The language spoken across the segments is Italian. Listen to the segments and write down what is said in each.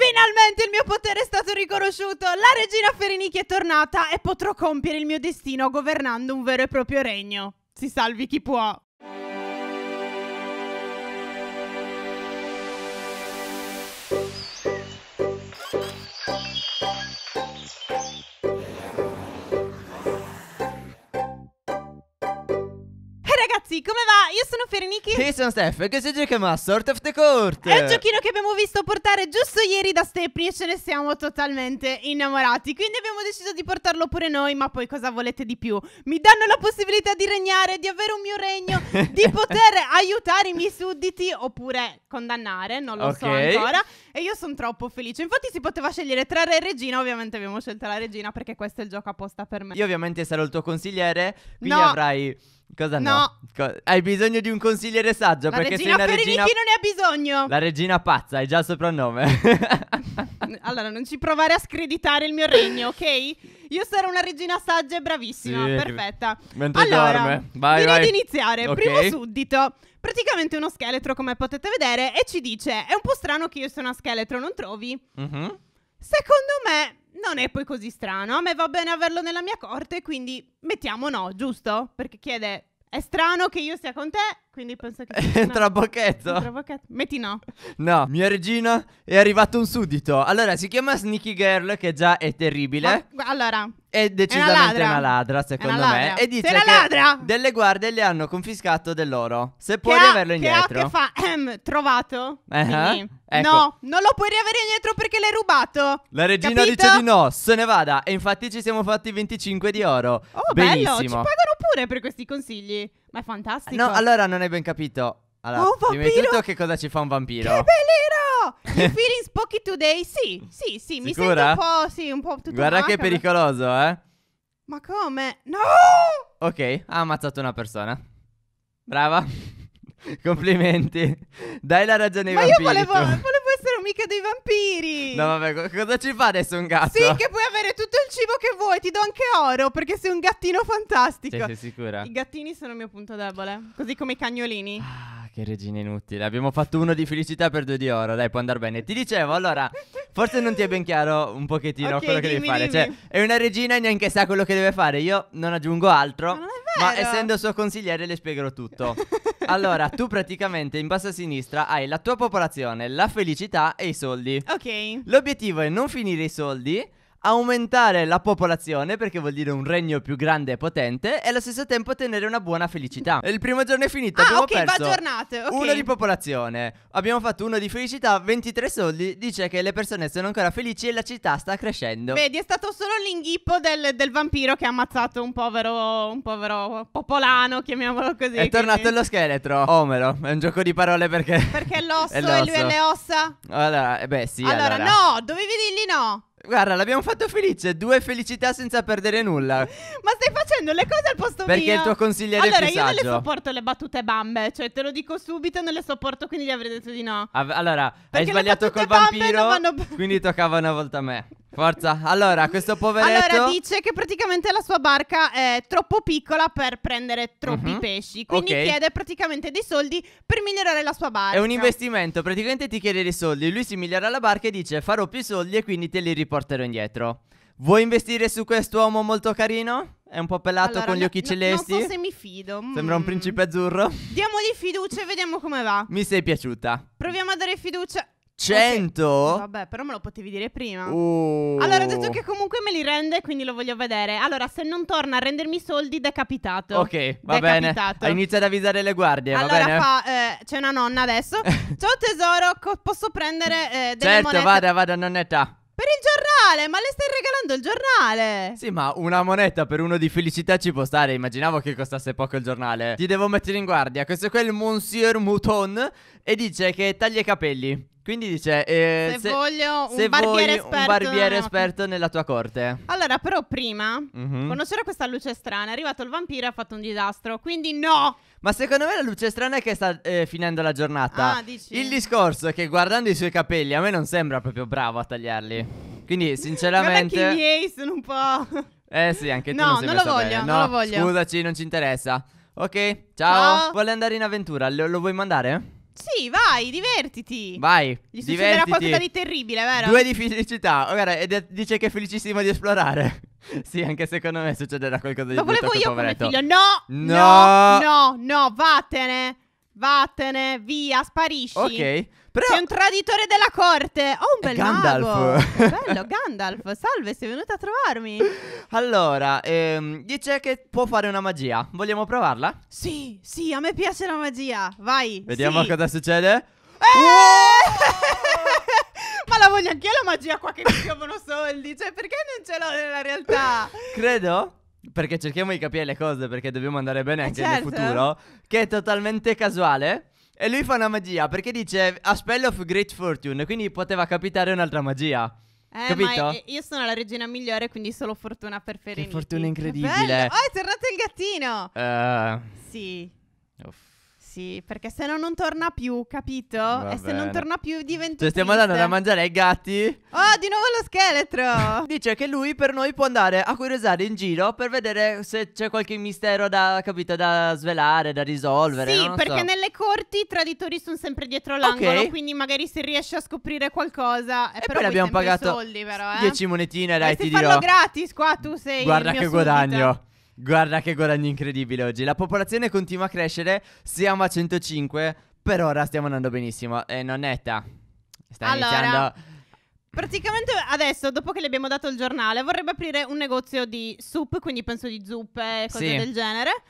Finalmente il mio potere è stato riconosciuto, la regina Pherenike è tornata e potrò compiere il mio destino governando un vero e proprio regno. Si salvi chi può. Ragazzi, come va? Io sono Pherenike. Io sono Steph e questo giochiamo a Sort Of The Court. È un giochino che abbiamo visto portare giusto ieri da Stepny e ce ne siamo totalmente innamorati. Quindi abbiamo deciso di portarlo pure noi, ma poi cosa volete di più? Mi danno la possibilità di regnare, di avere un mio regno, di poter aiutare i miei sudditi oppure condannare, non lo so ancora. E io sono troppo felice. Infatti si poteva scegliere tra re e regina, ovviamente abbiamo scelto la regina perché questo è il gioco apposta per me. Io ovviamente sarò il tuo consigliere, quindi avrai... Cosa no? Hai bisogno di un consigliere saggio, perché sei una regina... La regina Pherenike non ne ha bisogno. La regina pazza, hai già il soprannome. Allora, non ci provare a screditare il mio regno, ok? Io sarò una regina saggia e bravissima, sì, perfetta. Mentre allora, dorme. Vai, direi di iniziare. Okay. Primo suddito. Praticamente uno scheletro, come potete vedere, e ci dice... È un po' strano che io sia una scheletro, non trovi? Secondo me non è poi così strano, a me va bene averlo nella mia corte, quindi mettiamo no, giusto? Perché chiede, è strano che io sia con te, quindi penso che... Trabocchetto. Metti no. No, mia regina, è arrivato un suddito. Allora, si chiama Sneaky Girl, che già è terribile. Ma, allora... È decisamente una ladra, secondo me. E dice che delle guardie le hanno confiscato dell'oro. Se puoi riaverlo indietro. Che fa? Trovato? Ecco. No, non lo puoi riavere indietro perché l'hai rubato. La regina dice di no, se ne vada. E infatti ci siamo fatti 25 di oro. Oh, benissimo. Bello, ci pagano pure per questi consigli. Ma è fantastico. No, allora non hai ben capito. Allora, prima di tutto che cosa ci fa un vampiro? Che bello! You feeling spooky today? Sì, sì, sì. Sicura? Mi sento un po', sì, un po' tutto. Guarda che pericoloso, eh? Ma come? No! Ok, ha ammazzato una persona. Brava. Complimenti. Dai la ragione ai vampiri. Ma io volevo essere amica dei vampiri. No vabbè, cosa ci fa adesso un gatto? Sì, che puoi avere tutto il cibo che vuoi. Ti do anche oro, perché sei un gattino fantastico. Sei sicura? I gattini sono il mio punto debole, così come i cagnolini. Che regina inutile. Abbiamo fatto uno di felicità per 2 di oro. Dai, può andare bene. Ti dicevo, allora, forse non ti è ben chiaro un pochettino quello che devi fare. Cioè, è una regina e neanche sa quello che deve fare. Io non aggiungo altro, ma essendo suo consigliere le spiegherò tutto. Allora, tu praticamente in basso a sinistra hai la tua popolazione, la felicità e i soldi. Ok. L'obiettivo è non finire i soldi, aumentare la popolazione, perché vuol dire un regno più grande e potente, e allo stesso tempo ottenere una buona felicità. Il primo giorno è finito. Abbiamo perso uno di popolazione. Abbiamo fatto uno di felicità, 23 soldi. Dice che le persone sono ancora felici e la città sta crescendo. Vedi, è stato solo l'inghippo del vampiro che ha ammazzato un povero popolano, chiamiamolo così. È tornato lo scheletro. Omero. È un gioco di parole perché l'osso è l'osso. E lui è le ossa. Allora, beh sì. Allora no, dovevi dirgli no. Guarda, l'abbiamo fatto felice, 2 felicità senza perdere nulla. Ma stai facendo le cose al posto mio. Perché il tuo consigliere è più saggio. Allora, io non le sopporto le battute bambe, cioè te lo dico subito, non le sopporto, quindi gli avrei detto di no. Allora, perché hai sbagliato col vampiro, quindi toccava una volta a me. Forza, allora, questo poveretto... Allora, dice che praticamente la sua barca è troppo piccola per prendere troppi pesci. Quindi chiede praticamente dei soldi per migliorare la sua barca. È un investimento, praticamente ti chiede dei soldi. Lui si migliora la barca e dice farò più soldi e quindi te li riporterò indietro. Vuoi investire su quest'uomo molto carino? È un po' pelato, allora, con gli occhi celesti. Non so se mi fido. Sembra un principe azzurro. Diamogli fiducia e vediamo come va. Mi sei piaciuta. Proviamo a dare fiducia... 100? Vabbè, però me lo potevi dire prima. Allora ho detto che comunque me li rende, quindi lo voglio vedere. Allora, se non torna a rendermi soldi, decapitato. Ok, va bene. Inizia ad avvisare le guardie. Allora c'è una nonna adesso. Ciao tesoro, posso prendere delle monete? Certo, vada nonnetta. Per il giornale, ma le stai regalando il giornale? Sì, ma una moneta per uno di felicità ci può stare. Immaginavo che costasse poco il giornale. Ti devo mettere in guardia. Questo qua è il Monsieur Mouton e dice che taglia i capelli. Quindi dice se voglio un barbiere esperto nella tua corte. Allora però prima quando c'era questa luce strana è arrivato il vampiro e ha fatto un disastro. Quindi no. Ma secondo me la luce strana è che sta finendo la giornata. Dici? Il discorso è che guardando i suoi capelli a me non sembra proprio bravo a tagliarli. Quindi sinceramente guarda che i miei sono un po'. Sì, anche tu non sei messo bene. No, non lo voglio. Scusaci, non ci interessa. Ok, ciao. Vuole andare in avventura, lo vuoi mandare? Sì, vai, divertiti. Vai, gli succederà qualcosa di terribile, vero? 2 di felicità. Guarda, dice che è felicissimo di esplorare. Sì, anche secondo me succederà qualcosa di terribile. Ma volevo io come figlio. No, vattene. Vattene, via, sparisci. Ok. Però... sei un traditore della corte. Oh, un bel Gandalf. Bello, Gandalf. Salve, sei venuto a trovarmi. Allora, dice che può fare una magia. Vogliamo provarla? Sì, sì, a me piace la magia. Vai. Vediamo cosa succede. Ma la voglio anch'io la magia qua che mi chiamano soldi. Cioè, perché non ce l'ho nella realtà? Credo. Perché cerchiamo di capire le cose, perché dobbiamo andare bene anche nel futuro. Che è totalmente casuale. E lui fa una magia, perché dice A spell of Great Fortune, quindi poteva capitare un'altra magia. Capito? Ma io sono la regina migliore, quindi solo fortuna per Pherenike. Che fortuna incredibile. Bello. Oh, è tornato il gattino. Sì. Uff. Sì, perché se no non torna più, capito? Va e bene. Se non torna più diventa... cioè, stiamo andando da mangiare ai gatti. Oh, di nuovo lo scheletro. Dice che lui per noi può andare a curiosare in giro per vedere se c'è qualche mistero da, capito, da svelare, da risolvere. Sì, non perché so. Nelle corti i traditori sono sempre dietro l'angolo, quindi magari si riesce a scoprire qualcosa. E poi abbiamo pagato soldi, però, 10 monetine, dai, ti dirò. Farlo gratis qua, tu sei... guarda che guadagno. Guarda che guadagno incredibile oggi. La popolazione continua a crescere. Siamo a 105. Per ora stiamo andando benissimo. E nonnetta, sta iniziando. Praticamente adesso, dopo che le abbiamo dato il giornale, vorrebbe aprire un negozio di soup, quindi penso di zuppe e cose del genere.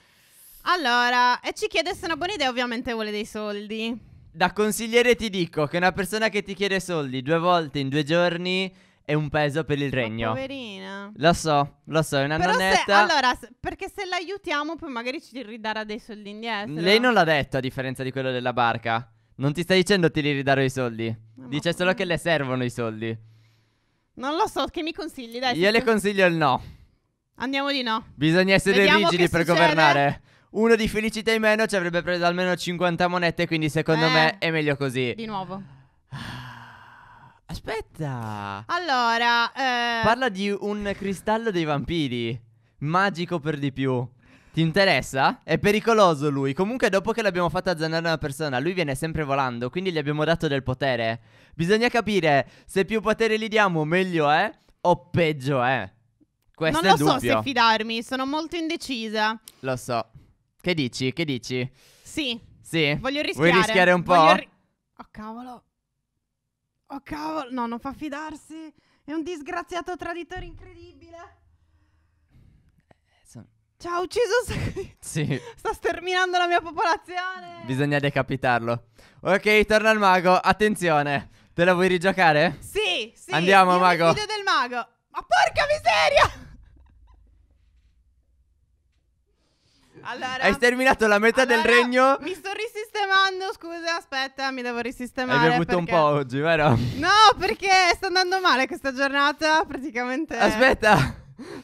Allora, e ci chiede se è una buona idea. Ovviamente vuole dei soldi. Da consigliere ti dico che una persona che ti chiede soldi 2 volte in 2 giorni è un peso per il regno. Poverina. Lo so, è una nonnetta. Però allora, perché se l'aiutiamo poi magari ci ridarà dei soldi indietro. Lei non l'ha detto, a differenza di quello della barca. Non ti sta dicendo ti li ridarò i soldi. Dice solo che le servono i soldi. Non lo so, che mi consigli? Dai, io le consiglio il no. Andiamo di no. Bisogna essere rigidi per governare. 1 di felicità in meno ci avrebbe preso almeno 50 monete, quindi secondo me è meglio così. Di nuovo. Aspetta. Allora parla di un cristallo dei vampiri. Magico per di più. Ti interessa? È pericoloso lui. Comunque dopo che l'abbiamo fatto azzannare una persona, lui viene sempre volando, quindi gli abbiamo dato del potere. Bisogna capire se più potere gli diamo meglio è o peggio è. Questo è il dubbio. Non lo so se fidarmi. Sono molto indecisa. Lo so. Che dici? Che dici? Sì. Sì? Voglio rischiare. Vuoi rischiare un po'? Oh cavolo. Oh cavolo, no, non fa fidarsi. È un disgraziato traditore incredibile. Ci ha ucciso. Sì. Sta sterminando la mia popolazione. Bisogna decapitarlo. Ok, torna il mago. Attenzione. Te la vuoi rigiocare? Sì, sì. Andiamo, io mago. Il video del mago. Ma porca miseria. Allora, hai sterminato la metà del regno. Mi sto risistemando, scusa, aspetta, mi devo risistemare. Hai bevuto un po' oggi, vero? No, perché sta andando male questa giornata, praticamente. Aspetta,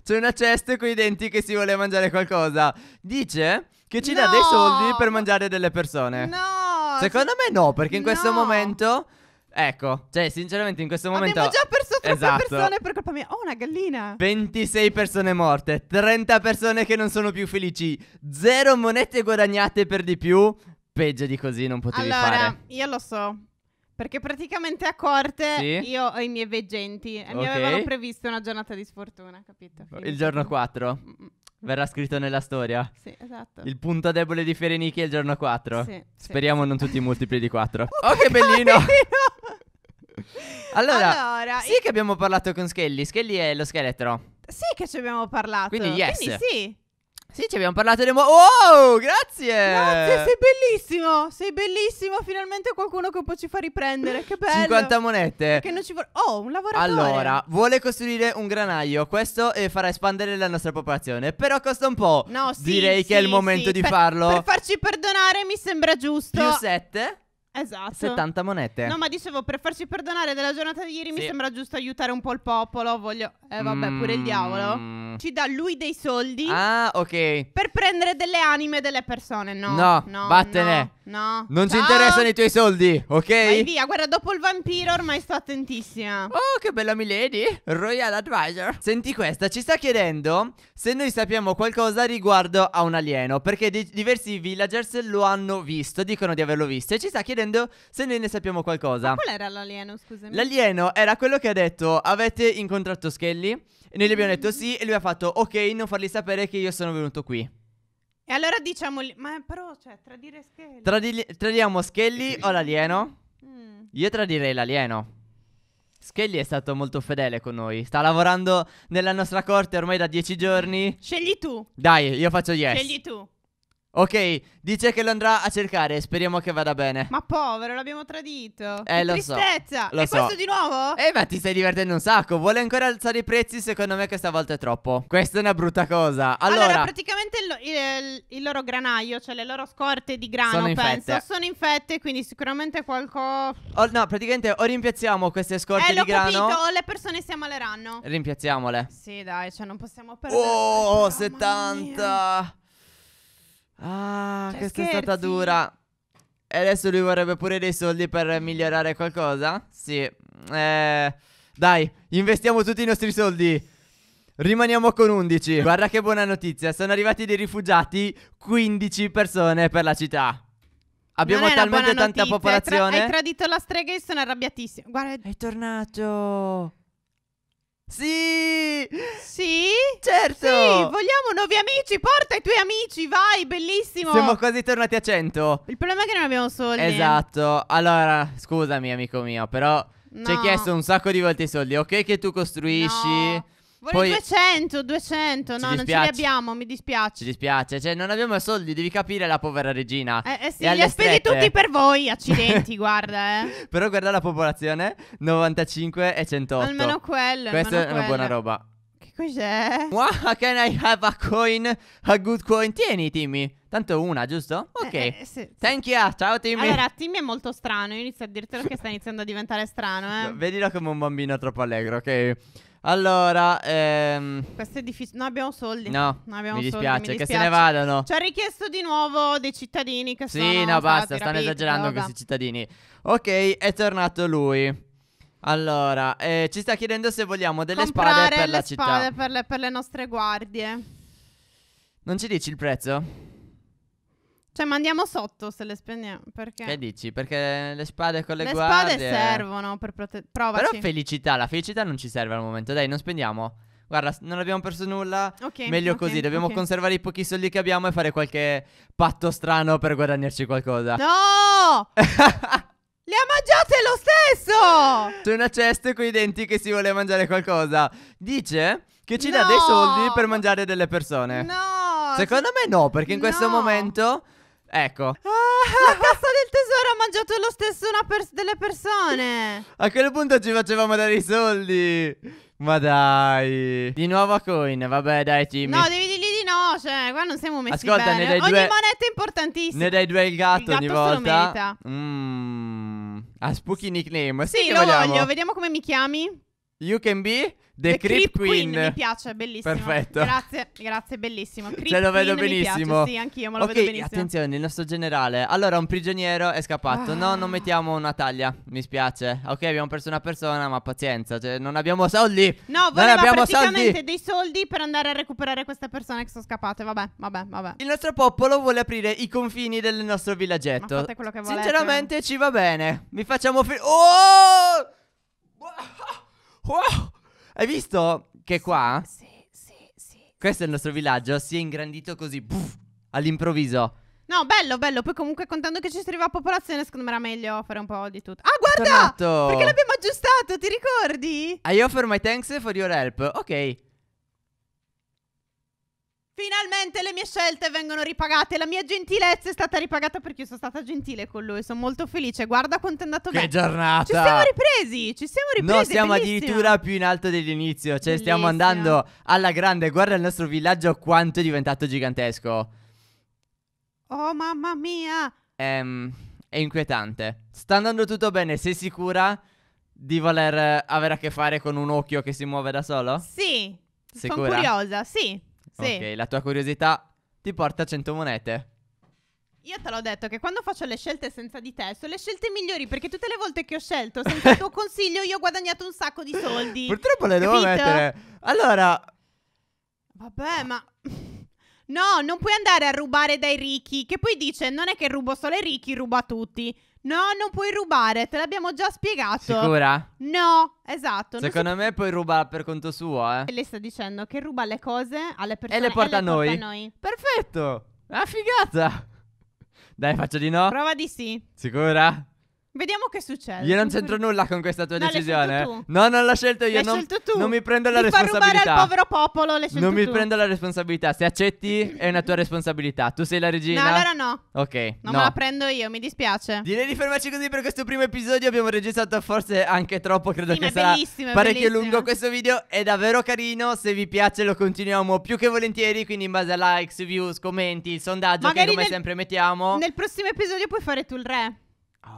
c'è una cesta con i denti che si vuole mangiare qualcosa. Dice che ci dà dei soldi per mangiare delle persone. No. Secondo me no, perché in questo momento... ecco, cioè sinceramente in questo momento abbiamo già perso troppe persone per colpa mia. Oh, una gallina. 26 persone morte, 30 persone che non sono più felici, 0 monete guadagnate per di più. Peggio di così non potevi fare. Allora, io lo so, perché praticamente a corte io ho i miei veggenti e mi avevano previsto una giornata di sfortuna, capito? Quindi il giorno 4 verrà scritto nella storia. Sì, esatto. Il punto debole di Pherenike è il giorno 4. Sì, speriamo non tutti i multipli di 4. Oh, che bellino. Allora sì che abbiamo parlato con Skelly. Skelly è lo scheletro. Sì che ci abbiamo parlato. Quindi yes. Quindi sì. Sì, ci abbiamo parlato. Wow, grazie. Grazie, sei bellissimo. Sei bellissimo. Finalmente qualcuno che poi ci fa riprendere. Che bello. 50 monete che non ci oh, un lavoratore. Allora, vuole costruire un granaio. Questo farà espandere la nostra popolazione. Però costa un po'. No, sì, direi che è il momento di farlo. Per farci perdonare mi sembra giusto. Più 7. Esatto. 70 monete. No, ma dicevo, per farci perdonare della giornata di ieri mi sembra giusto aiutare un po' il popolo. Voglio... vabbè, pure il diavolo. Ci dà lui dei soldi. Ah, ok. Per prendere delle anime delle persone. No, no, vattene. No. Non ci interessano i tuoi soldi, ok? Vai via, guarda, dopo il vampiro ormai sto attentissima. Oh, che bella milady, Royal Advisor. Senti questa, ci sta chiedendo se noi sappiamo qualcosa riguardo a un alieno, perché diversi villagers lo hanno visto, dicono di averlo visto, e ci sta chiedendo se noi ne sappiamo qualcosa. Ma qual era l'alieno, scusami? L'alieno era quello che ha detto: avete incontrato Skelly? E noi gli abbiamo detto sì, e lui ha fatto ok, non fargli sapere che io sono venuto qui. E allora diciamo, ma però, cioè, tradire Skelly. Tradiamo Skelly o l'alieno? Io tradirei l'alieno. Skelly è stato molto fedele con noi. Sta lavorando nella nostra corte ormai da 10 giorni. Scegli tu. Dai, io faccio yes. Scegli tu. Ok, dice che lo andrà a cercare, speriamo che vada bene. Ma povero, l'abbiamo tradito. Che lo tristezza. So, lo e so. Questo di nuovo? Ma ti stai divertendo un sacco. Vuole ancora alzare i prezzi, secondo me questa volta è troppo. Questa è una brutta cosa. Allora praticamente il loro granaio, cioè le loro scorte di grano, sono infette. Sono infette, quindi sicuramente qualcosa... no, praticamente o rimpiazziamo queste scorte di grano, ho capito, o le persone si ammaleranno. Rimpiazziamole. Sì, dai, cioè non possiamo perdere. Oh, 70. Ah, cioè, questa scherzi. È stata dura. E adesso lui vorrebbe pure dei soldi per migliorare qualcosa? Sì. Dai, investiamo tutti i nostri soldi. Rimaniamo con 11. Guarda che buona notizia, sono arrivati dei rifugiati, 15 persone per la città. Abbiamo talmente tanta notizia, popolazione. Hai tradito la strega e sono arrabbiatissimo. Guarda, è tornato. Sì! Sì? Certo! Sì, vogliamo nuovi amici, porta i tuoi amici, vai, bellissimo! Siamo quasi tornati a 100. Il problema è che non abbiamo soldi. Esatto, allora, scusami amico mio, però ci hai chiesto un sacco di volte i soldi, ok che tu costruisci... No. Poi 200, no, non ce li abbiamo, mi dispiace. Ci dispiace, cioè non abbiamo soldi, devi capire la povera regina. Sì, li ha spesi tutti per voi, accidenti, guarda Però guarda la popolazione, 95 e 108. Almeno quello. Questa è una buona roba. Che cos'è? Wow, can I have a coin, a good coin? Tieni Timmy, tanto una, giusto? Ok, sì. Thank you, ciao Timmy. Allora, Timmy è molto strano, io inizio a dirtelo che sta iniziando a diventare strano Vedilo come un bambino troppo allegro, ok? Allora, questo è difficile. Non abbiamo soldi. No, non abbiamo soldi, mi dispiace che se ne vadano. Ci ha richiesto di nuovo dei cittadini che sono stati rapiti, stanno esagerando questi cittadini. Ok, è tornato lui. Allora, ci sta chiedendo se vogliamo delle spade per la città. Comprare le spade per le nostre guardie. Non ci dici il prezzo? Cioè, ma andiamo sotto se le spendiamo. Perché? Che dici? Perché le spade con le guardie... Le spade servono per provarci. Però felicità, la felicità non ci serve al momento. Dai, non spendiamo. Guarda, non abbiamo perso nulla. Okay, meglio così. Dobbiamo conservare i pochi soldi che abbiamo e fare qualche patto strano per guadagnarci qualcosa. No! Le ha mangiate lo stesso! C'è una cesta con i denti che si vuole mangiare qualcosa. Dice che ci dà dei soldi per mangiare delle persone. No! Secondo me no, perché in questo momento... Ecco, la cassa del tesoro ha mangiato lo stesso una delle persone. A quel punto ci facevamo dare i soldi. Ma dai. Di nuovo a coin, vabbè dai Timmy. No, devi dirgli di no, cioè qua non siamo messi bene. Ogni moneta è importantissima. Ne dai due il gatto ogni volta. Il gatto se lo merita. A spooky nickname. Sì, lo voglio, vediamo come mi chiami. You can be The Creep Queen. Mi piace, bellissimo. Perfetto. Grazie, grazie, bellissimo. Creep Queen, lo vedo benissimo. Sì, anch'io me lo vedo benissimo. Attenzione, il nostro generale. Allora, un prigioniero è scappato. No, non mettiamo una taglia. Mi spiace. Ok, abbiamo perso una persona, ma pazienza. Cioè, non abbiamo soldi. No, voleva praticamente dei soldi per andare a recuperare queste persone che sono scappate. Vabbè. Il nostro popolo vuole aprire i confini del nostro villaggetto. Ma fate quello che volete. Sinceramente ci va bene. Vi facciamo Wow! Hai visto che qua? Sì. Questo è il nostro villaggio, si è ingrandito così all'improvviso. No, bello. Poi comunque contando che ci serviva popolazione, secondo me era meglio fare un po' di tutto. Ah, guarda! Tornato. Perché l'abbiamo aggiustato, ti ricordi? I offer my thanks for your help. Ok. Finalmente le mie scelte vengono ripagate. La mia gentilezza è stata ripagata perché io sono stata gentile con lui. Sono molto felice. Guarda quanto è andato bene. Che giornata. Ci siamo ripresi. No, siamo addirittura più in alto dell'inizio. Cioè stiamo andando alla grande. Guarda il nostro villaggio quanto è diventato gigantesco. Oh mamma mia. È inquietante. Sta andando tutto bene. Sei sicura di voler avere a che fare con un occhio che si muove da solo? Sì. Sicura? Sono curiosa, sì. Ok, la tua curiosità ti porta 100 monete. Io te l'ho detto che quando faccio le scelte senza di te sono le scelte migliori, perché tutte le volte che ho scelto senza il tuo consiglio io ho guadagnato un sacco di soldi. Purtroppo le devo mettere. Allora, vabbè, ma no, non puoi andare a rubare dai ricchi, che poi dice non è che rubo solo ai ricchi, rubo a tutti. No, non puoi rubare, te l'abbiamo già spiegato. Sicura? No, esatto. Secondo me puoi rubare per conto suo, eh. E lei sta dicendo che ruba le cose alle persone e le porta a noi. Perfetto, una figata. Dai, faccio di no. Prova di sì. Sicura? Vediamo che succede. Io non c'entro nulla con questa tua decisione. No, non l'ho scelto io. L'hai scelto tu. Non mi prendo la responsabilità. Far rubare al povero popolo, l'hai scelto tu. Non mi prendo la responsabilità. Se accetti è una tua responsabilità. Tu sei la regina. No, allora no. Ok. Non me la prendo io, mi dispiace. Direi di fermarci così per questo primo episodio. Abbiamo registrato forse anche troppo. Credo che sarà parecchio lungo questo video. È davvero carino. Se vi piace lo continuiamo più che volentieri. Quindi in base a likes, views, commenti, il sondaggio che come sempre mettiamo. Nel prossimo episodio puoi fare tu il re.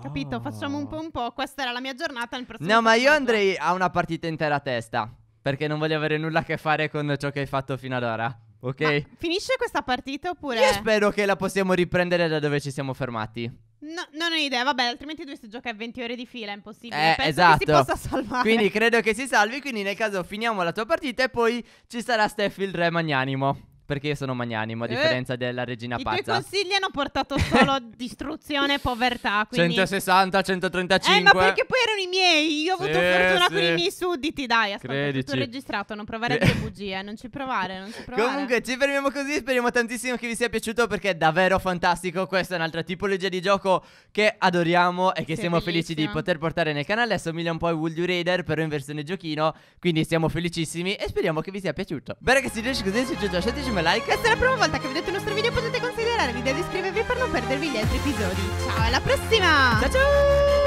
Capito? Facciamo un po'. Questa era la mia giornata. Nel prossimo ma io andrei a una partita intera a testa, perché non voglio avere nulla a che fare con ciò che hai fatto fino ad ora. Ok? Ma finisce questa partita oppure? Io spero che la possiamo riprendere da dove ci siamo fermati. No, non ho idea, vabbè, altrimenti tu si gioca a 20 ore di fila, è impossibile. Penso esatto. Che si possa salvare. Quindi credo che si salvi, quindi nel caso finiamo la tua partita e poi ci sarà Steffield re magnanimo. Perché io sono magnanimo, a differenza della regina pazza. I tuoi consigli hanno portato solo distruzione e povertà, quindi 160, 135. Ma perché poi erano i miei. Io ho avuto fortuna con i miei sudditi. Dai, aspetta, è tutto registrato. Non provare a dire bugie, non ci provare, non ci provare. Comunque ci fermiamo così. Speriamo tantissimo che vi sia piaciuto, perché è davvero fantastico. Questa è un'altra tipologia di gioco che adoriamo e che siamo felici di poter portare nel canale. Assomiglia un po' a Would You Raider, però in versione giochino. Quindi siamo felicissimi e speriamo che vi sia piaciuto. Bene, che si riesce così. Se ci piace like. Se è la prima volta che vedete il nostro video potete considerare di iscrivervi per non perdervi gli altri episodi. Ciao, alla prossima! Ciao ciao!